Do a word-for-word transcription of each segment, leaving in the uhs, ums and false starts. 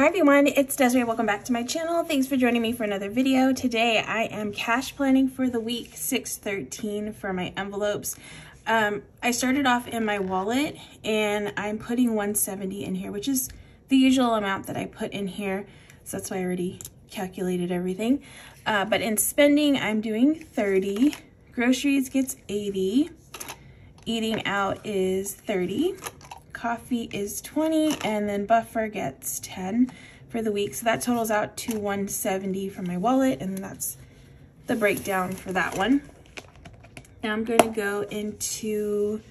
Hi everyone, it's Desiree. Welcome back to my channel. Thanks for joining me for another video. Today I am cash planning for the week six thirteen for my envelopes. Um, I started off in my wallet and I'm putting one seventy in here, which is the usual amount that I put in here. So that's why I already calculated everything. Uh, but in spending, I'm doing thirty. Groceries gets eighty. Eating out is thirty. Coffee is twenty, and then buffer gets ten for the week. So that totals out to one seventy from my wallet, and that's the breakdown for that one. Now I'm going to go into,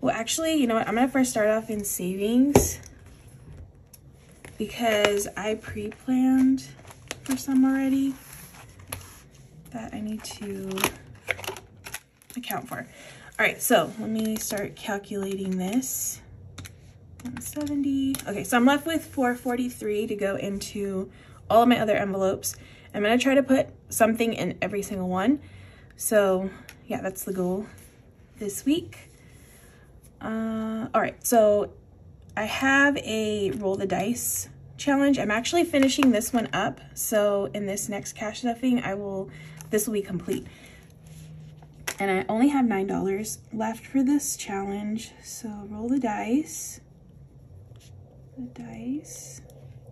well, actually, you know what? I'm going to first start off in savings because I pre-planned for some already that I need to account for. All right, so let me start calculating this. one seventy. Okay, so I'm left with four forty-three to go into all of my other envelopes. I'm going to try to put something in every single one. So yeah, that's the goal this week. Uh, all right, so I have a Roll the Dice Challenge. I'm actually finishing this one up. So in this next cash stuffing, I will, this will be complete. And I only have nine dollars left for this challenge. So roll the dice. The dice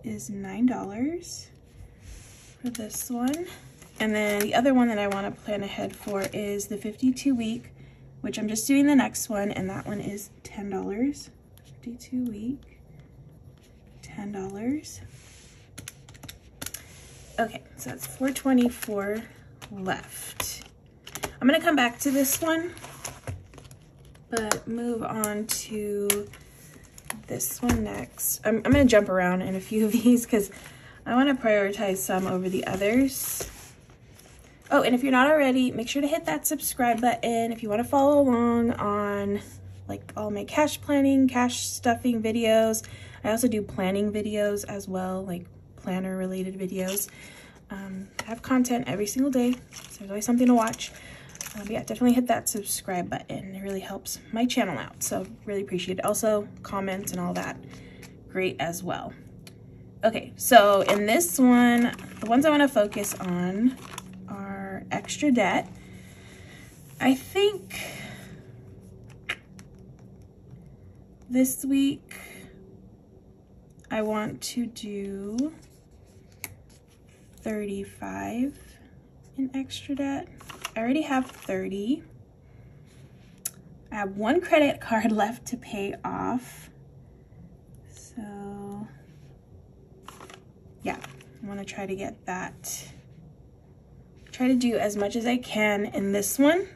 is nine dollars for this one. And then the other one that I want to plan ahead for is the fifty-two week, which I'm just doing the next one, and that one is ten dollars. fifty-two week, ten dollars. Okay, so that's four twenty-four left. I'm going to come back to this one, but move on to this one next. I'm, I'm going to jump around in a few of these because I want to prioritize some over the others. Oh, and if you're not already, make sure to hit that subscribe button if you want to follow along on like all my cash planning, cash stuffing videos. I also do planning videos as well, like planner related videos. Um, I have content every single day, so there's always something to watch. Uh, but yeah, definitely hit that subscribe button. It really helps my channel out, so really appreciate it. Also, comments and all that, great as well. Okay, so in this one, the ones I want to focus on are extra debt. I think this week I want to do thirty-five in extra debt. I already have thirty. I have one credit card left to pay off. So yeah, I want to try to get that. Try to do as much as I can in this one.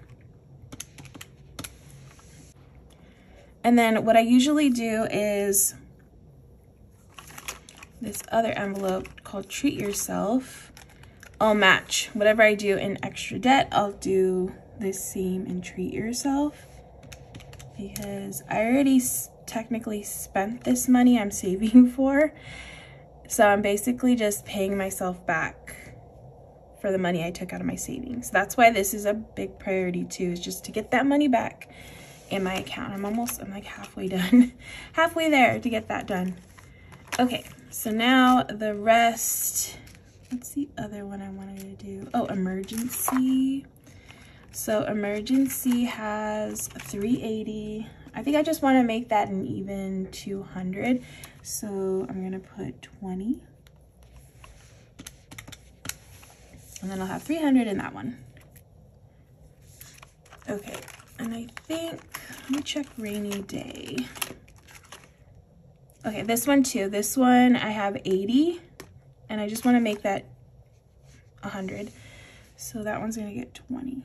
And then what I usually do is this other envelope called Treat Yourself. I'll match whatever I do in extra debt. I'll do the same and treat yourself because I already technically spent this money I'm saving for. So I'm basically just paying myself back for the money I took out of my savings. That's why this is a big priority too, is just to get that money back in my account. I'm almost, I'm like halfway done, halfway there to get that done. Okay, so now the rest. What's the other one I wanted to do? Oh, emergency. So emergency has three eighty. I think I just want to make that an even two hundred. So I'm going to put twenty. And then I'll have three hundred in that one. Okay. And I think, let me check rainy day. Okay, this one too. This one I have eighty. And I just want to make that one hundred. So that one's going to get twenty.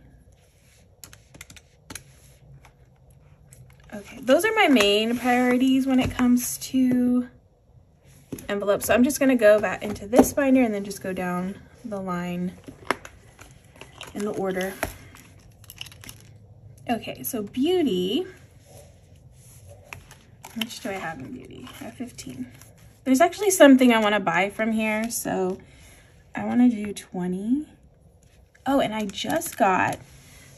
Okay, those are my main priorities when it comes to envelopes. So I'm just going to go back into this binder and then just go down the line in the order. Okay, so beauty. How much do I have in beauty? I have fifteen. There's actually something I want to buy from here, so I want to do twenty. Oh, and I just got,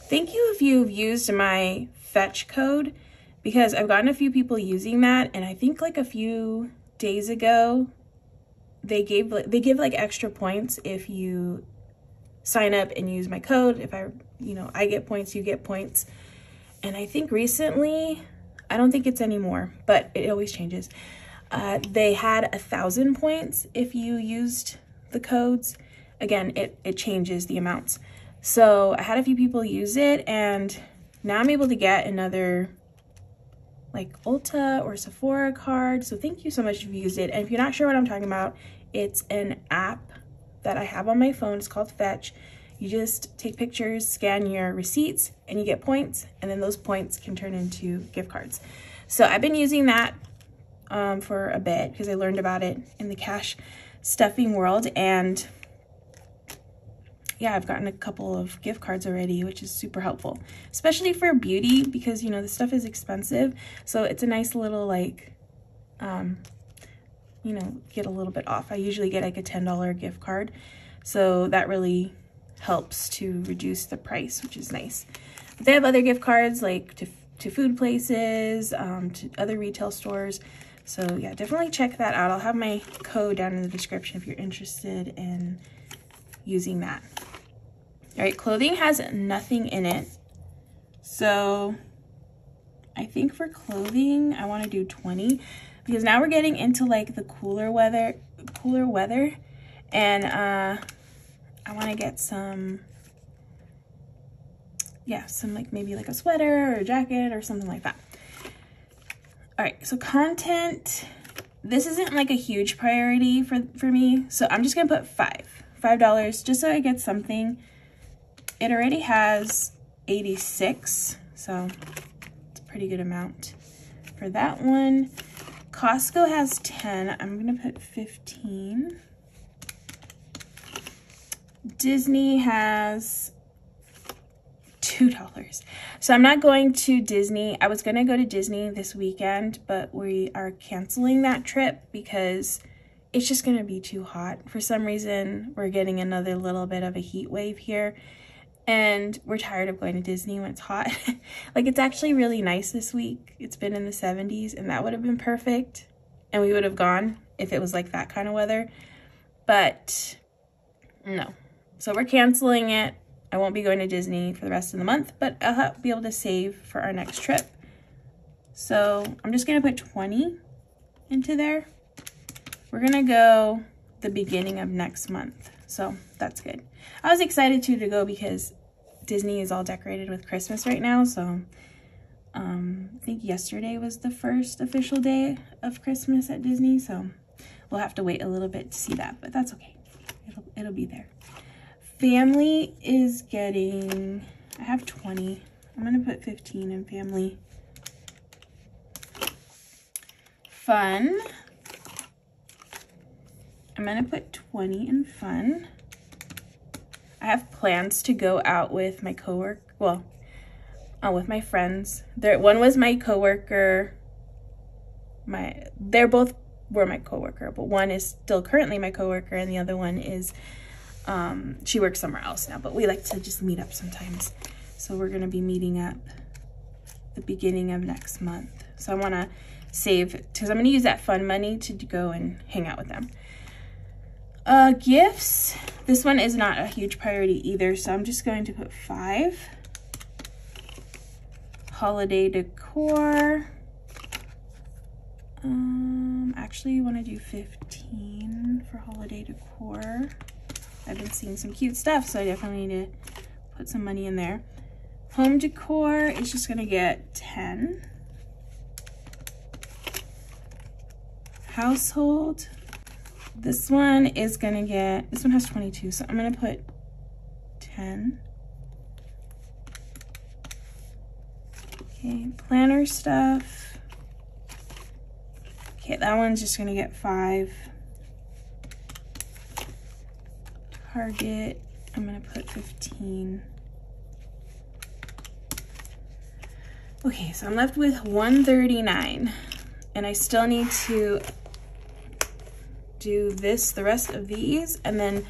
thank you if you've used my Fetch code, because I've gotten a few people using that, and I think like a few days ago, they gave they give like extra points if you sign up and use my code. If I, you know, I get points, you get points. And I think recently, I don't think it's anymore, but it always changes. Uh, they had a thousand points if you used the codes. Again, it, it changes the amounts. So I had a few people use it, and now I'm able to get another like Ulta or Sephora card. So thank you so much if you used it. And if you're not sure what I'm talking about, it's an app that I have on my phone. It's called Fetch. You just take pictures, scan your receipts, and you get points. And then those points can turn into gift cards. So I've been using that um, for a bit because I learned about it in the cash stuffing world. And yeah, I've gotten a couple of gift cards already, which is super helpful, especially for beauty because, you know, this stuff is expensive. So it's a nice little like, um, you know, get a little bit off. I usually get like a ten dollar gift card. So that really helps to reduce the price, which is nice. But they have other gift cards like to, to food places, um, to other retail stores. So yeah, definitely check that out. I'll have my code down in the description if you're interested in using that. All right, clothing has nothing in it. So I think for clothing, I want to do twenty because now we're getting into like the cooler weather, cooler weather. And uh, I want to get some, yeah, some like maybe like a sweater or a jacket or something like that. All right, so content, this isn't like a huge priority for, for me. So I'm just gonna put five. five dollars just so I get something. It already has eighty-six, so it's a pretty good amount for that one. Costco has ten. I'm gonna put fifteen. Disney has two dollars. So I'm not going to Disney. I was gonna go to Disney this weekend, but we are canceling that trip because it's just gonna be too hot. For some reason, we're getting another little bit of a heat wave here, and we're tired of going to Disney when it's hot. Like, it's actually really nice this week. It's been in the seventies, and that would have been perfect, and we would have gone if it was like that kind of weather, but no. So we're canceling it. I won't be going to Disney for the rest of the month, but I'll be able to save for our next trip. So I'm just gonna put twenty into there. We're gonna go the beginning of next month, so that's good. I was excited too to go because Disney is all decorated with Christmas right now, so um, I think yesterday was the first official day of Christmas at Disney, so we'll have to wait a little bit to see that, but that's okay. It'll, it'll be there. Family is getting, I have twenty. I'm gonna put fifteen in family. Fun. I'm gonna put twenty in fun. I have plans to go out with my coworker, well, uh, with my friends. There, one was my coworker, my, they're both were my coworker, but one is still currently my coworker and the other one is, um, she works somewhere else now, but we like to just meet up sometimes. So we're gonna be meeting up the beginning of next month. So I wanna save, cause I'm gonna use that fun money to go and hang out with them. Uh, gifts, this one is not a huge priority either, so I'm just going to put five. Holiday decor. Um, actually, I want to do fifteen for holiday decor. I've been seeing some cute stuff, so I definitely need to put some money in there. Home decor is just going to get ten. Household. This one is gonna get, this one has twenty-two, so I'm gonna put ten. Okay, planner stuff. Okay, that one's just gonna get five. Target, I'm gonna put fifteen. Okay, so I'm left with one thirty-nine, and I still need to do this, the rest of these, and then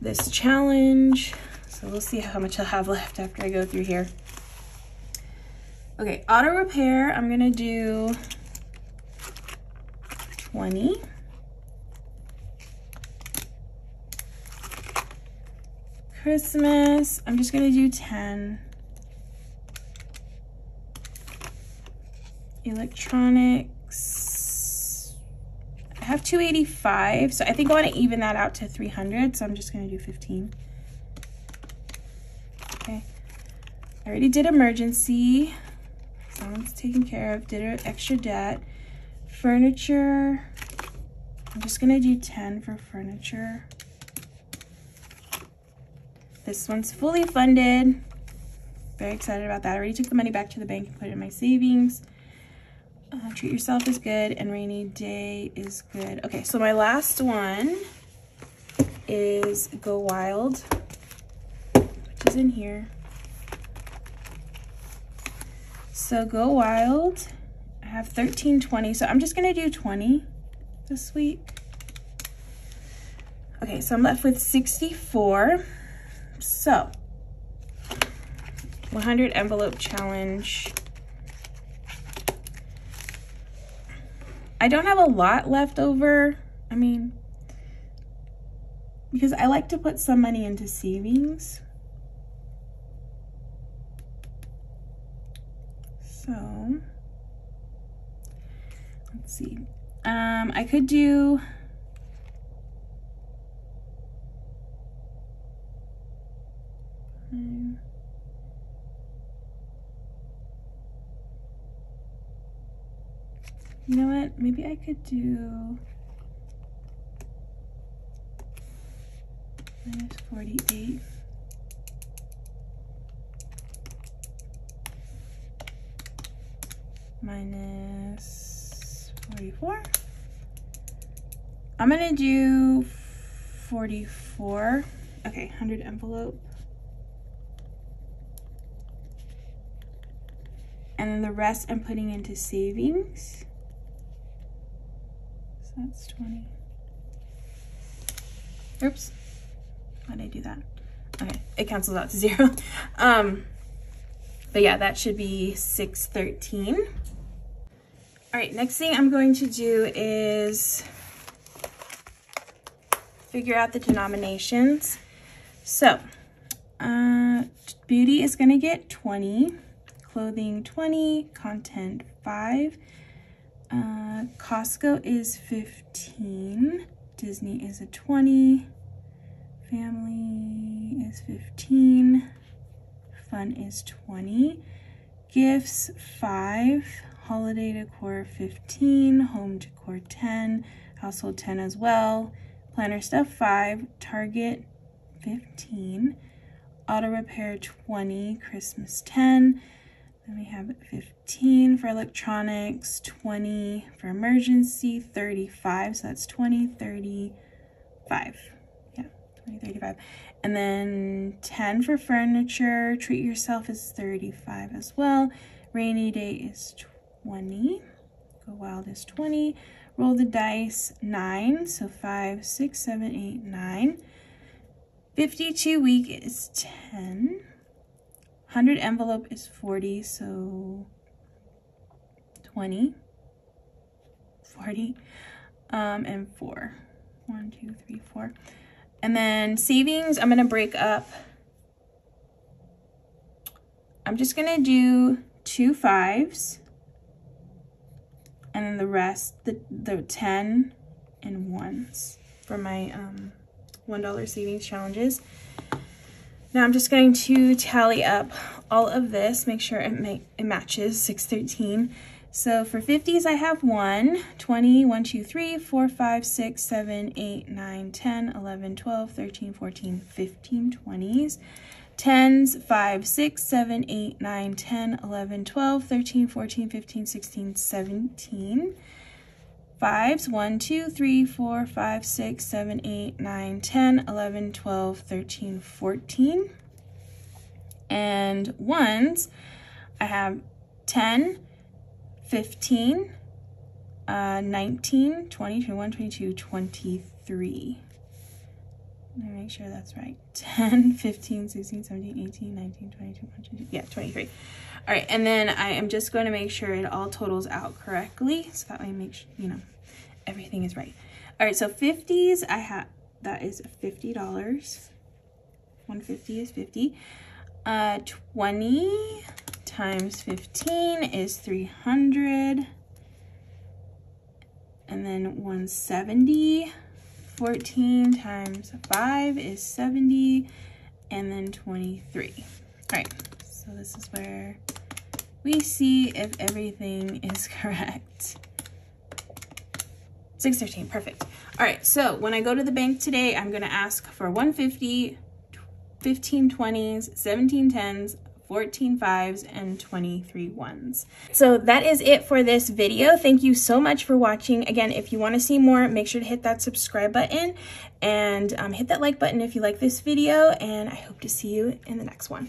this challenge. So we'll see how much I'll have left after I go through here. Okay, auto repair, I'm gonna do twenty. Christmas. I'm just gonna do ten. Electronics. I have two eighty-five, so I think I want to even that out to three hundred, so I'm just gonna do fifteen. Okay, I already did emergency. Someone's taken care of. Did an extra debt. Furniture. I'm just gonna do ten for furniture. This one's fully funded. Very excited about that. I already took the money back to the bank and put it in my savings. Uh, treat yourself is good and rainy day is good. Okay, so my last one is Go Wild, which is in here. So Go Wild, I have thirteen twenty, so I'm just gonna do twenty this week. Okay, so I'm left with sixty-four. So, one hundred envelope challenge. I don't have a lot left over. I mean, because I like to put some money into savings. So, let's see. Um, I could do You know what? Maybe I could do minus forty-eight. Minus forty-four. I'm gonna do forty-four. Okay, one hundred envelope. And then the rest I'm putting into savings. So that's twenty. Oops. Why did I do that? Okay, it cancels out to zero. Um, but yeah, that should be six thirteen. All right, next thing I'm going to do is figure out the denominations. So, uh, beauty is gonna get twenty. Clothing twenty, content five, uh, Costco is fifteen, Disney is a twenty, family is fifteen, fun is twenty, gifts five, holiday decor fifteen, home decor ten, household ten as well, planner stuff five, Target fifteen, auto repair twenty, Christmas ten, then we have fifteen for electronics, twenty for emergency, thirty-five, so that's twenty, thirty-five. Yeah, twenty, thirty-five. And then ten for furniture, treat yourself is thirty-five as well. Rainy day is twenty, Go Wild is twenty, Roll the Dice, nine, so five, six, seven, eight, nine. fifty-two week is ten. one hundred envelope is forty, so twenty, forty, um, and four. One, two, three, four. And then savings, I'm gonna break up. I'm just gonna do two fives, and then the rest, the, the ten and ones for my um, one dollar savings challenges. Now I'm just going to tally up all of this, make sure it, ma it matches six thirteen. So for fifties, I have one, twenty, one, two, three, four, five, six, seven, eight, nine, ten, eleven, twelve, thirteen, fourteen, fifteen, twenties. tens, five, six, seven, eight, nine, ten, eleven, twelve, thirteen, fourteen, fifteen, sixteen, seventeen. Fives, one, two, three, four, five, six, seven, eight, nine, ten, eleven, twelve, thirteen, fourteen. And ones, I have ten, fifteen, uh, nineteen, twenty, twenty-one, twenty-two, twenty-three. Let me make sure that's right. ten, fifteen, sixteen, seventeen, eighteen, nineteen, twenty-two, twenty-three. Yeah, twenty-three. All right, and then I am just going to make sure it all totals out correctly, so that way I make sure, you know, everything is right. All right, so fifties, I have, that is fifty dollars. one hundred fifty is fifty. Uh, twenty times fifteen is three hundred. And then one hundred seventy. fourteen times five is seventy. And then twenty-three. All right, so this is where we see if everything is correct. six thirteen, perfect. All right, so when I go to the bank today, I'm gonna ask for one fifty, fifteen twenties, seventeen tens, fourteen fives, and twenty-three ones. So that is it for this video. Thank you so much for watching. Again, if you wanna see more, make sure to hit that subscribe button and um, hit that like button if you like this video, and I hope to see you in the next one.